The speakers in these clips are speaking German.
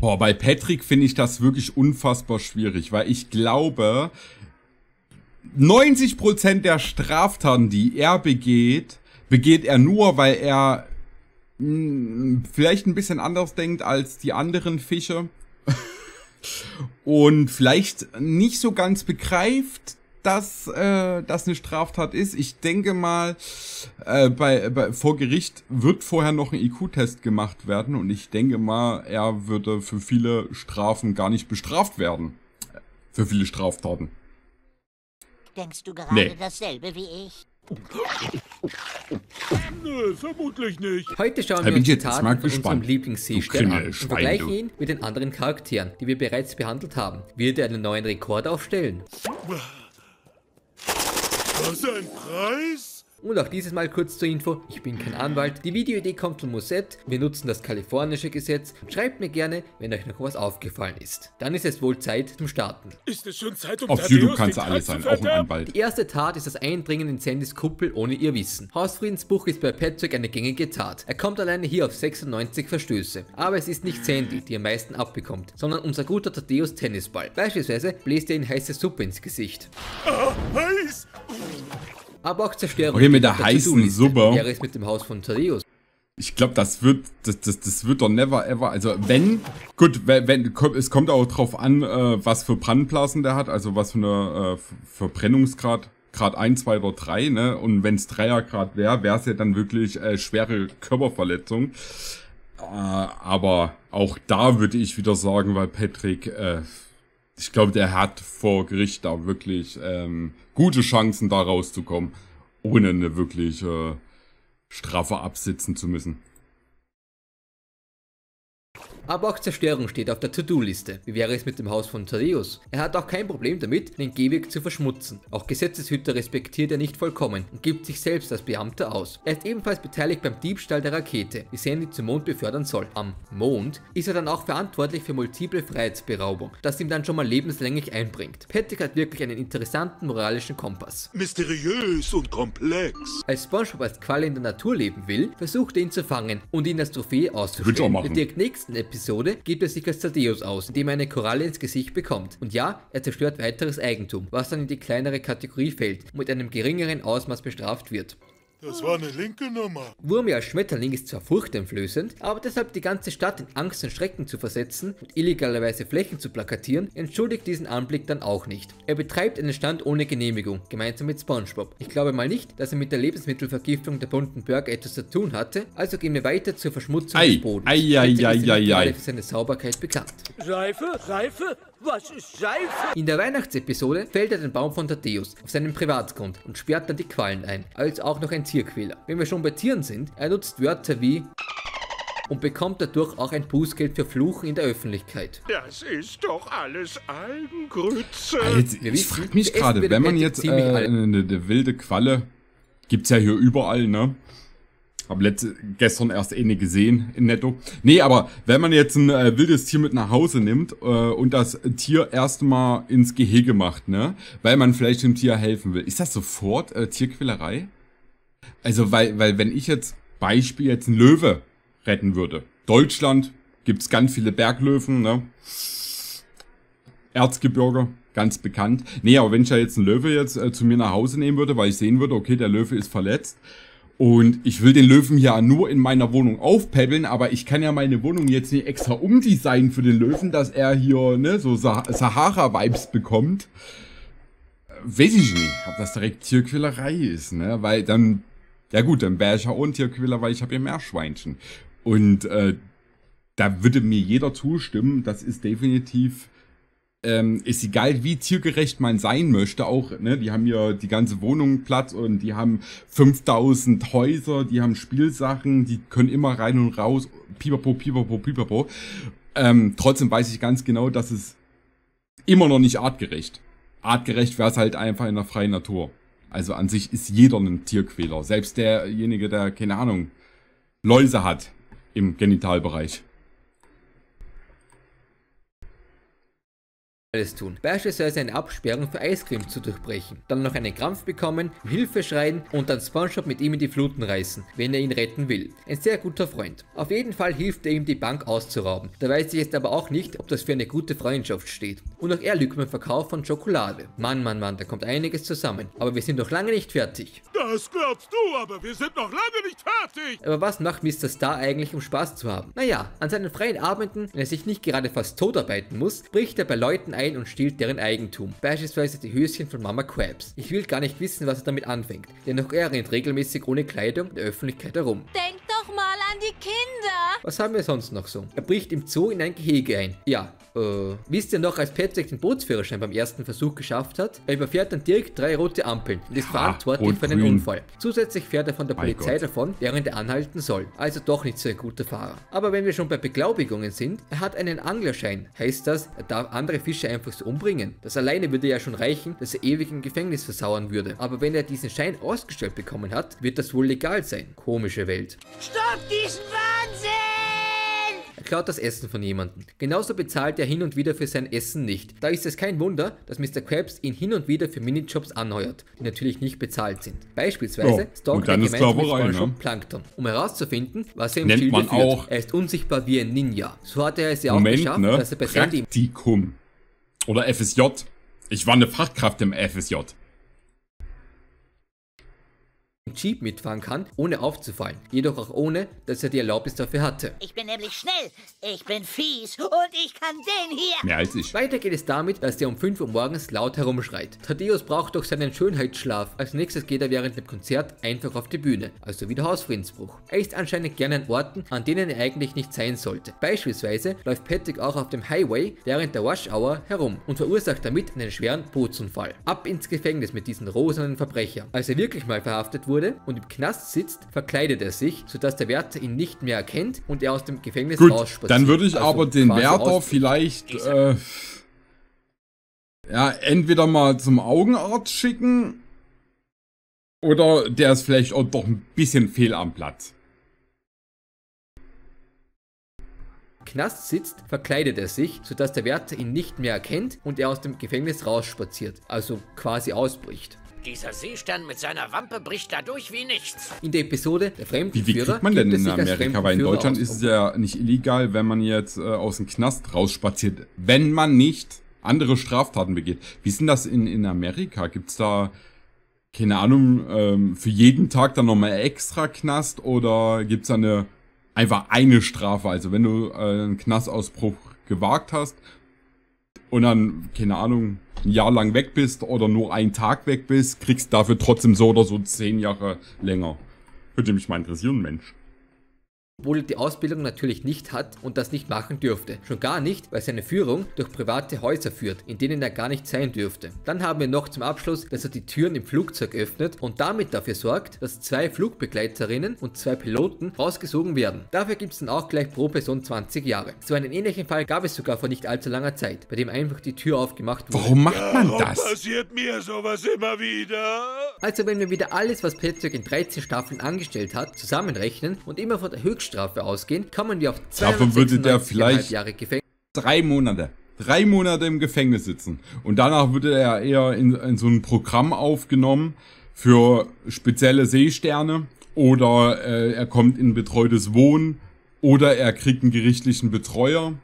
Boah, bei Patrick finde ich das wirklich unfassbar schwierig, weil ich glaube, 90% der Straftaten, die er begeht, begeht er nur, weil er vielleicht ein bisschen anders denkt als die anderen Fische und vielleicht nicht so ganz begreift, dass das eine Straftat ist. Ich denke mal, vor Gericht wird vorher noch ein IQ-Test gemacht werden und ich denke mal, er würde für viele Strafen gar nicht bestraft werden. Für viele Straftaten. Denkst du gerade dasselbe wie ich? Nö, vermutlich nicht. Heute schauen wir uns die Taten von unserem Lieblingsseestern an und vergleichen ihn mit den anderen Charakteren, die wir bereits behandelt haben. Wird er einen neuen Rekord aufstellen? Was ein Preis? Und auch dieses Mal kurz zur Info, ich bin kein Anwalt, die Videoidee kommt von Mosett, wir nutzen das kalifornische Gesetz. Schreibt mir gerne, wenn euch noch was aufgefallen ist. Dann ist es wohl Zeit zum Starten. Ist es schon Zeit, um auf YouTube kannst du alles sein, auch ein Anwalt. Die erste Tat ist das Eindringen in Sandys Kuppel ohne ihr Wissen. Hausfriedensbruch ist bei Patrick eine gängige Tat. Er kommt alleine hier auf 96 Verstöße. Aber es ist nicht Sandy, die am meisten abbekommt, sondern unser guter Thaddäus Tennisball. Beispielsweise bläst er ihn heiße Suppe ins Gesicht. Ah, heiß! Aber auch Zerstörung. Okay, mit der heißen Suppe. Wäre es mit dem Haus von Tarillos. Ich glaube, das wird doch never ever. Also wenn, gut, es kommt auch drauf an, was für Brandblasen der hat, also was für eine Verbrennungsgrad, Grad 1, 2 oder 3, ne? Und wenn es 3er Grad wäre, wäre es ja dann wirklich schwere Körperverletzung. Aber auch da würde ich wieder sagen, weil Patrick, ich glaube, der hat vor Gericht da wirklich gute Chancen, da rauszukommen, ohne eine wirkliche Strafe absitzen zu müssen. Aber auch Zerstörung steht auf der To-Do-Liste. Wie wäre es mit dem Haus von Thaddäus? Er hat auch kein Problem damit, den Gehweg zu verschmutzen. Auch Gesetzeshüter respektiert er nicht vollkommen und gibt sich selbst als Beamter aus. Er ist ebenfalls beteiligt beim Diebstahl der Rakete, die Sandy zum Mond befördern soll. Am Mond ist er dann auch verantwortlich für multiple Freiheitsberaubung, das ihm dann schon mal lebenslänglich einbringt. Patrick hat wirklich einen interessanten moralischen Kompass. Mysteriös und komplex. Als SpongeBob als Qualle in der Natur leben will, versucht er ihn zu fangen und ihn als Trophäe auszustellen. In der nächsten Episode gibt er sich als Thaddäus aus, indem er eine Koralle ins Gesicht bekommt. Und ja, er zerstört weiteres Eigentum, was dann in die kleinere Kategorie fällt und mit einem geringeren Ausmaß bestraft wird. Das war eine linke Nummer. Wurmi als Schmetterling ist zwar furchteinflößend, aber deshalb die ganze Stadt in Angst und Schrecken zu versetzen und illegalerweise Flächen zu plakatieren, entschuldigt diesen Anblick dann auch nicht. Er betreibt einen Stand ohne Genehmigung, gemeinsam mit SpongeBob. Ich glaube mal nicht, dass er mit der Lebensmittelvergiftung der bunten Burger etwas zu tun hatte, also gehen wir weiter zur Verschmutzung des Bodens. Für seine Sauberkeit bekannt. Seife? Was ist Scheiße? In der Weihnachtsepisode fällt er den Baum von Thaddäus auf seinem Privatgrund und sperrt dann die Quallen ein, als auch noch ein Tierquäler. Wenn wir schon bei Tieren sind, er nutzt Wörter wie und bekommt dadurch auch ein Bußgeld für Fluchen in der Öffentlichkeit. Das ist doch alles Algengrütze. Also, ich frage mich gerade, wenn man jetzt eine wilde Qualle, gibt's ja hier überall, ne? Habe gestern erst eine gesehen in Netto. Nee, aber wenn man jetzt ein wildes Tier mit nach Hause nimmt und das Tier erstmal ins Gehege macht, ne, weil man vielleicht dem Tier helfen will, ist das sofort Tierquälerei? Also, weil wenn ich jetzt Beispiel jetzt einen Löwe retten würde, Deutschland gibt's ganz viele Berglöwen, ne, Erzgebirge. Ganz bekannt. Nee, aber wenn ich ja jetzt einen Löwe jetzt zu mir nach Hause nehmen würde, weil ich sehen würde, okay, der Löwe ist verletzt, und ich will den Löwen ja nur in meiner Wohnung aufpäppeln, aber ich kann ja meine Wohnung jetzt nicht extra umdesignen für den Löwen, dass er hier, ne, so Sahara-Vibes bekommt. Weiß ich nicht, ob das direkt Tierquälerei ist, ne, weil dann, ja gut, dann wäre ich ja auch ein Tierquäler, weil ich habe ja Meerschweinchen. Und da würde mir jeder zustimmen, das ist definitiv, ist egal, wie tiergerecht man sein möchte, auch, ne, die haben ja die ganze Wohnung Platz und die haben 5000 Häuser, die haben Spielsachen, die können immer rein und raus, pipapo, pipapo, pipapo. Trotzdem weiß ich ganz genau, dass es immer noch nicht artgerecht. Artgerecht wäre es halt einfach in der freien Natur. Also an sich ist jeder ein Tierquäler, selbst derjenige, der, keine Ahnung, Läuse hat im Genitalbereich. alles tun. Beispielsweise eine Absperrung für Eiscreme zu durchbrechen, dann noch einen Krampf bekommen, um Hilfe schreien und dann SpongeBob mit ihm in die Fluten reißen, wenn er ihn retten will. Ein sehr guter Freund. Auf jeden Fall hilft er ihm, die Bank auszurauben. Da weiß ich jetzt aber auch nicht, ob das für eine gute Freundschaft steht. Und auch er lügt beim Verkauf von Schokolade. Mann, Mann, Mann, da kommt einiges zusammen. Aber wir sind noch lange nicht fertig. Das glaubst du, aber wir sind noch lange nicht fertig. Aber was macht Mr. Star eigentlich, um Spaß zu haben? Naja, an seinen freien Abenden, wenn er sich nicht gerade fast tot arbeiten muss, bricht er bei Leuten ein und stiehlt deren Eigentum. Beispielsweise die Höschen von Mama Krabs. Ich will gar nicht wissen, was er damit anfängt. Denn auch er rennt regelmäßig ohne Kleidung in der Öffentlichkeit herum. Denk doch mal an die Kinder. Was haben wir sonst noch so? Er bricht im Zoo in ein Gehege ein. Ja, wisst ihr noch, als Patrick den Bootsführerschein beim ersten Versuch geschafft hat? Er überfährt dann direkt 3 rote Ampeln und ist verantwortlich für einen Unfall. Zusätzlich fährt er von der Polizei davon, während er anhalten soll. Also doch nicht so ein guter Fahrer. Aber wenn wir schon bei Beglaubigungen sind, er hat einen Anglerschein. Heißt das, er darf andere Fische einfach so umbringen? Das alleine würde ja schon reichen, dass er ewig im Gefängnis versauern würde. Aber wenn er diesen Schein ausgestellt bekommen hat, wird das wohl legal sein. Komische Welt. Stopp diesen Wahnsinn! Er klaut das Essen von jemandem. Genauso bezahlt er hin und wieder für sein Essen nicht. Da ist es kein Wunder, dass Mr. Krabs ihn hin und wieder für Minijobs anheuert, die natürlich nicht bezahlt sind. Beispielsweise stalkt er gemeinsam mit SpongeBob Plankton, um herauszufinden, was er im Schilde führt. Er ist unsichtbar wie ein Ninja. So hat er es ja auch geschafft, dass er bei Sandy... Praktikum. Oder FSJ. Ich war eine Fachkraft im FSJ. Jeep mitfahren kann, ohne aufzufallen. Jedoch auch ohne, dass er die Erlaubnis dafür hatte. Ich bin nämlich schnell, ich bin fies und ich kann den hier. Mehr als ich. Weiter geht es damit, dass der um 5 Uhr morgens laut herumschreit. Thaddäus braucht doch seinen Schönheitsschlaf. Als nächstes geht er während dem Konzert einfach auf die Bühne. Also wieder Hausfriedensbruch. Er ist anscheinend gerne an Orten, an denen er eigentlich nicht sein sollte. Beispielsweise läuft Patrick auch auf dem Highway während der Rush Hour herum und verursacht damit einen schweren Bootsunfall. Ab ins Gefängnis mit diesen rosanen Verbrecher. Als er wirklich mal verhaftet wurde und im Knast sitzt, verkleidet er sich, sodass der Wärter ihn nicht mehr erkennt und er aus dem Gefängnis rausspaziert. Dann würde ich also aber den Wärter vielleicht ja, entweder mal zum Augenarzt schicken oder der ist vielleicht auch doch ein bisschen fehl am Platz. Knast sitzt, verkleidet er sich, sodass der Wärter ihn nicht mehr erkennt und er aus dem Gefängnis rausspaziert, also quasi ausbricht. Dieser Seestern mit seiner Wampe bricht dadurch wie nichts. In der Episode der Fremdenführer... Wie kriegt man denn in Amerika? Weil in Deutschland ist es ja nicht illegal, wenn man jetzt aus dem Knast rausspaziert. Wenn man nicht andere Straftaten begeht. Wie ist denn das in Amerika? Gibt es da, keine Ahnung, für jeden Tag dann nochmal extra Knast? Oder gibt es da einfach eine Strafe? Also wenn du einen Knastausbruch gewagt hast und dann, keine Ahnung... ein Jahr lang weg bist oder nur einen Tag weg bist, kriegst dafür trotzdem so oder so 10 Jahre länger. Würde mich mal interessieren, Mensch. Obwohl er die Ausbildung natürlich nicht hat und das nicht machen dürfte. Schon gar nicht, weil seine Führung durch private Häuser führt, in denen er gar nicht sein dürfte. Dann haben wir noch zum Abschluss, dass er die Türen im Flugzeug öffnet und damit dafür sorgt, dass 2 Flugbegleiterinnen und 2 Piloten rausgesogen werden. Dafür gibt es dann auch gleich pro Person 20 Jahre. So einen ähnlichen Fall gab es sogar vor nicht allzu langer Zeit, bei dem einfach die Tür aufgemacht wurde. Warum macht man das? Warum passiert mir sowas immer wieder? Also wenn wir wieder alles, was Patrick in 13 Staffeln angestellt hat, zusammenrechnen und immer von der höchsten Strafe ausgehen, kommen wir auf 2,5 Jahre Gefängnis. 3 Monate im Gefängnis sitzen. Und danach würde er eher in so ein Programm aufgenommen für spezielle Seesterne oder er kommt in betreutes Wohnen oder er kriegt einen gerichtlichen Betreuer.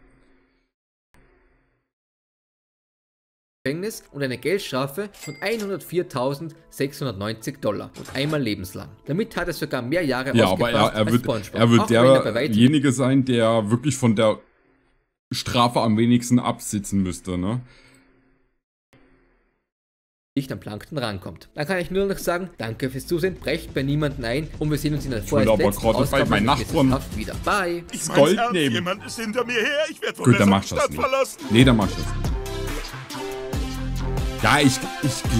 Und eine Geldstrafe von $104.690 und einmal lebenslang. Damit hat er sogar mehr Jahre ausgepasst als SpongeBob. Er wird derjenige sein, der wirklich von der Strafe am wenigsten absitzen müsste, ne? Nicht am Plankton rankommt. Da kann ich nur noch sagen, danke fürs Zusehen, brecht bei niemanden ein und wir sehen uns in der vorletzten Ausgabe wieder. Bye! Ich mein's Gold ernst, nehmen. Jemand ist hinter mir her, ich werde von der Stadt verlassen. Nee, dann mach ich das. Ja, ich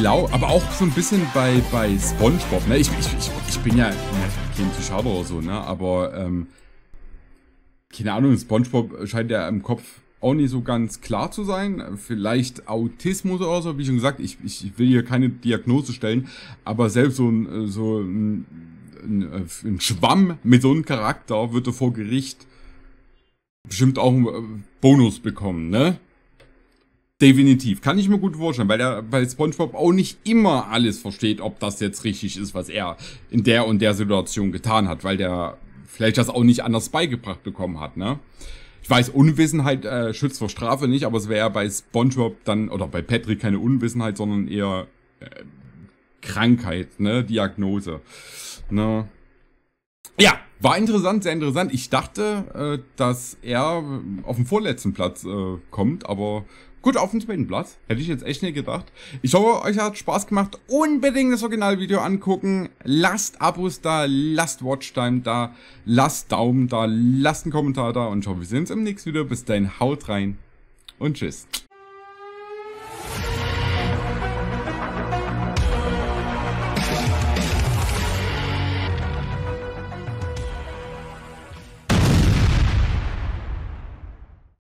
glaube, aber auch so ein bisschen bei SpongeBob, ne? Ich bin ja kein Zuschauer oder so, ne? Aber, keine Ahnung, SpongeBob scheint ja im Kopf auch nicht so ganz klar zu sein. Vielleicht Autismus oder so, wie schon gesagt, ich will hier keine Diagnose stellen, aber selbst so ein Schwamm mit so einem Charakter würde vor Gericht bestimmt auch einen Bonus bekommen, ne? Definitiv. Kann ich mir gut vorstellen, weil er bei SpongeBob auch nicht immer alles versteht, ob das jetzt richtig ist, was er in der und der Situation getan hat, weil der vielleicht das auch nicht anders beigebracht bekommen hat, ne? Ich weiß, Unwissenheit schützt vor Strafe nicht, aber es wäre bei SpongeBob dann, oder bei Patrick keine Unwissenheit, sondern eher Krankheit, ne? Diagnose, ne? Ja, war interessant, sehr interessant. Ich dachte, dass er auf dem vorletzten Platz kommt, aber gut, auf dem zweiten Platz. Hätte ich jetzt echt nicht gedacht. Ich hoffe, euch hat Spaß gemacht. Unbedingt das Originalvideo angucken. Lasst Abos da, lasst Watchtime da, lasst Daumen da, lasst einen Kommentar da und ich hoffe, wir sehen uns im nächsten Video. Bis dahin, haut rein und tschüss.